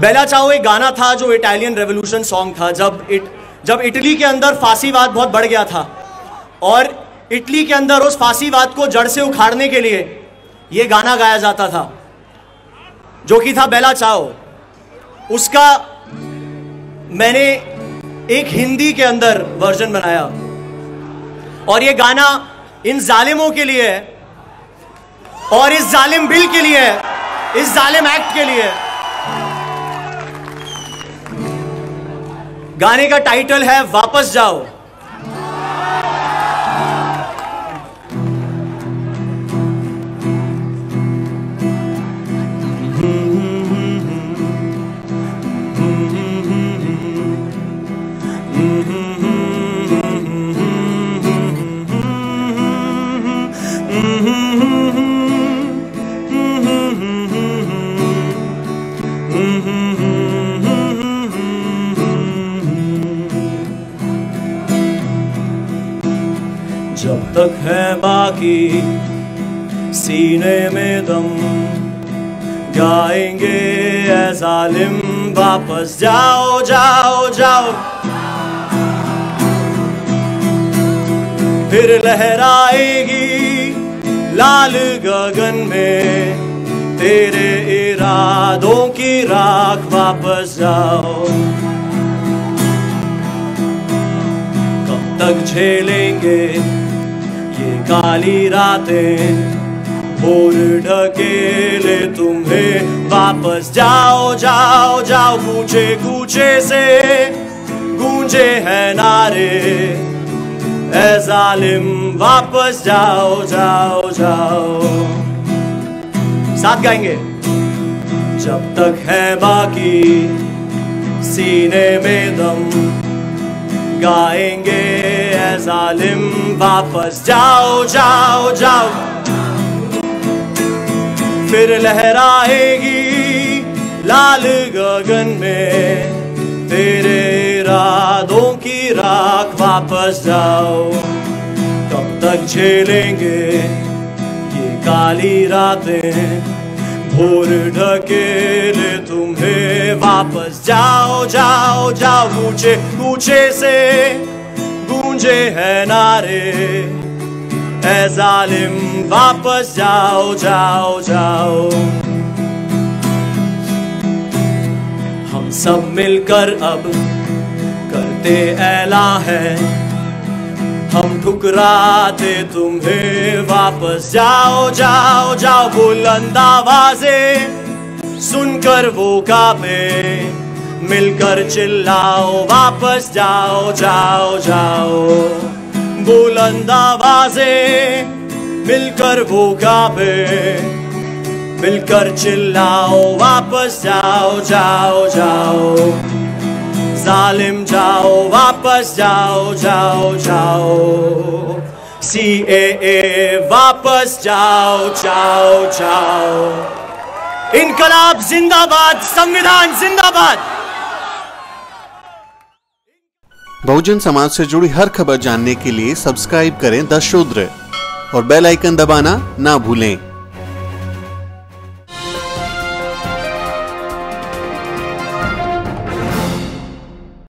बेला चाओ एक गाना था जो इटालियन रेवोल्यूशन सॉन्ग था, जब इटली के अंदर फासीवाद बहुत बढ़ गया था और इटली के अंदर उस फासीवाद को जड़ से उखाड़ने के लिए ये गाना गाया जाता था जो कि था बेला चाओ। उसका मैंने एक हिंदी के अंदर वर्जन बनाया और ये गाना इन जालिमों के लिए है और इस जालिम बिल के लिए है, इस जालिम एक्ट के लिए। गाने का टाइटल है वापस जाओ। जब तक है बाकी सीने में दम गाएंगे ऐ जालिम वापस जाओ जाओ जाओ। फिर लहराएगी लाल गगन में तेरे इरादों की राख वापस जाओ। कब तक झेलेंगे काली रातें और ढकेले तुम्हें वापस जाओ जाओ जाओ। कूचे कूचे से गूंजे हैं नारे ऐ जालिम वापस जाओ जाओ जाओ। साथ गाएंगे। जब तक है बाकी सीने में दम गाएंगे ऐ जालिम वापस जाओ जाओ जाओ। फिर लहराएगी लाल गगन में तेरे इरादों की राख वापस जाओ। कब तक झेलेंगे ये काली रातें भोर ढकेले तुम्हें वापस जाओ जाओ जाओ। ऊंचे ऊंचे से गूंजे हैं नारे ऐ जालिम वापस जाओ जाओ जाओ। हम सब मिलकर अब करते ऐला है हम ठुकराते तुम्हें वापस जाओ जाओ जाओ। बुलंद आवाजें सुनकर वो काबे मिलकर चिल्लाओ वापस जाओ जाओ जाओ। बुलंद आवाजें मिलकर वो काबे मिलकर चिल्लाओ वापस जाओ जाओ जाओ। जालिम जाओ वापस जाओ जाओ जाओ। CAA वापस जाओ जाओ जाओ। इनकलाब जिंदाबाद, संविधान जिंदाबाद। बहुजन समाज से जुड़ी हर खबर जानने के लिए सब्सक्राइब करें द शूद्र और बेल आइकन दबाना ना भूलें।